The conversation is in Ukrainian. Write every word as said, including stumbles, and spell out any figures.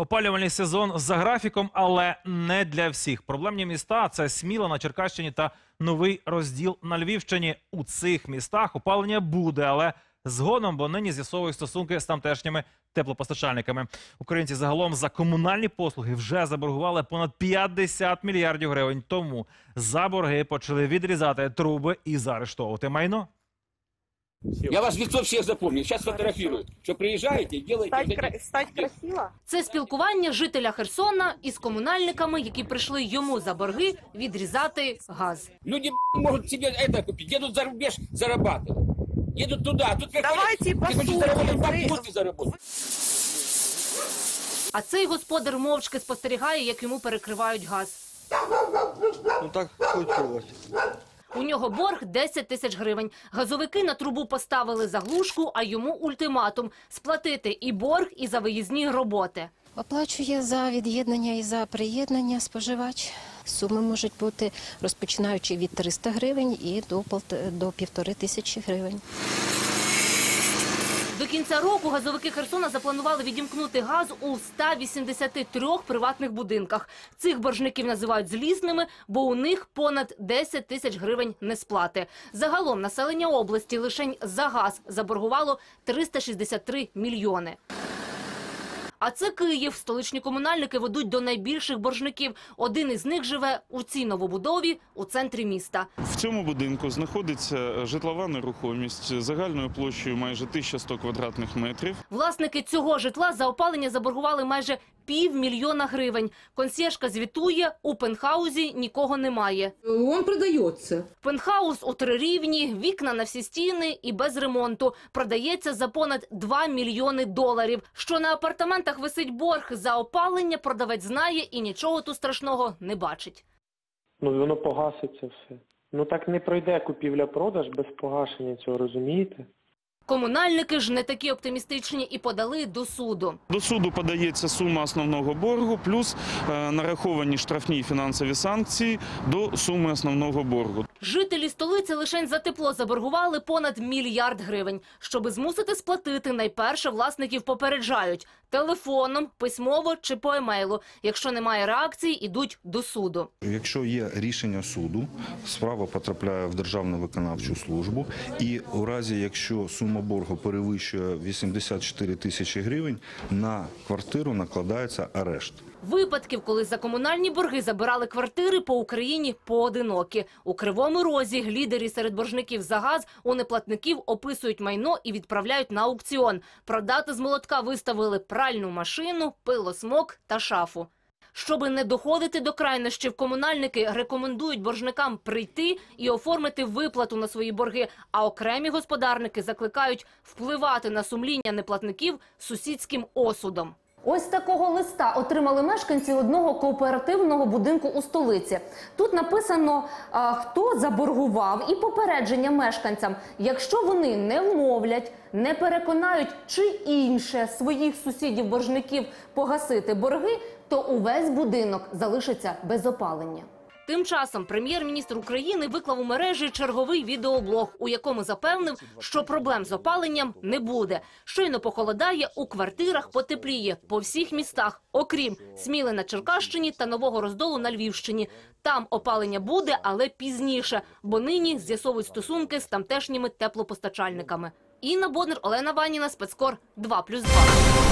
Опалювальний сезон за графіком, але не для всіх. Проблемні міста – це Сміла на Черкащині та Новий Розділ на Львівщині. У цих містах опалення буде, але згодом, бо нині з'ясовують стосунки з тамтешніми теплопостачальниками. Українці загалом за комунальні послуги вже заборгували понад п'ятдесят мільярдів гривень. Тому за борги почали відрізати труби і заарештовувати майно. Я вас лицо всех запомню, сейчас фотографируют. Что приезжаете и делаете... Стать, кра... Стать красиво. Це спілкування жителя Херсона із комунальниками, які прийшли йому за борги відрізати газ. Люди можуть себе це купити, їдуть за рубеж заробляти. Їдуть туди, а тут... Давайте посудимо. А цей господар мовчки спостерігає, як йому перекривають газ. Ну так хотілося. У нього борг десять тисяч гривень. Газовики на трубу поставили заглушку, а йому ультиматум – сплатити і борг, і за виїзні роботи. Оплачує за від'єднання і за приєднання споживач. Суми можуть бути розпочинаючи від трьохсот гривень і до півтори тисячі гривень. До кінця року газовики Херсона запланували відімкнути газ у ста вісімдесяти трьох приватних будинках. Цих боржників називають злісними, бо у них понад десять тисяч гривень несплати. Загалом населення області лише за газ заборгувало триста шістдесят три мільйони. А це Київ. Столичні комунальники ведуть до найбільших боржників. Один із них живе у цій новобудові у центрі міста. В цьому будинку знаходиться житлова нерухомість загальною площею майже тисяча сто квадратних метрів. Власники цього житла за опалення заборгували майже півмільйона гривень. Консьєржка звітує, у пентхаузі нікого немає. Він продається. Пентхаус у три рівні, вікна на всі стіни і без ремонту. Продається за понад два мільйони доларів. Що на апартаментах висить борг за опалення, продавець знає і нічого тут страшного не бачить. Ну, воно погаситься все. Ну, так не пройде купівля-продаж без погашення цього, розумієте? Комунальники ж не такі оптимістичні і подали до суду. До суду подається сума основного боргу плюс е, нараховані штрафні фінансові санкції до суми основного боргу. Жителі столиці лише за тепло заборгували понад мільярд гривень. Щоби змусити сплатити, найперше власників попереджають – телефоном, письмово чи по емейлу. Якщо немає реакції, йдуть до суду. Якщо є рішення суду, справа потрапляє в Державну виконавчу службу і у разі, якщо сума боргу перевищує вісімдесят чотири тисячі гривень, на квартиру накладається арешт. Випадків, коли за комунальні борги забирали квартири, по Україні поодинокі. У Кривому Розі лідери серед боржників за газ у неплатників описують майно і відправляють на аукціон. Продати з молотка виставили пральну машину, пилосмок та шафу. Щоби не доходити до крайнощів, комунальники рекомендують боржникам прийти і оформити виплату на свої борги, а окремі господарники закликають впливати на сумління неплатників сусідським осудом. Ось такого листа отримали мешканці одного кооперативного будинку у столиці. Тут написано, хто заборгував, і попередження мешканцям. Якщо вони не вмовлять, не переконають чи інше своїх сусідів-боржників погасити борги, то увесь будинок залишиться без опалення. Тим часом прем'єр-міністр України виклав у мережі черговий відеоблог, у якому запевнив, що проблем з опаленням не буде. Щойно похолодає, у квартирах потепліє по всіх містах, окрім Сміли на Черкащині та Нового Роздолу на Львівщині. Там опалення буде, але пізніше, бо нині з'ясовують стосунки з тамтешніми теплопостачальниками. Інна Боднер, Олена Ваніна, Спецкор, два плюс два.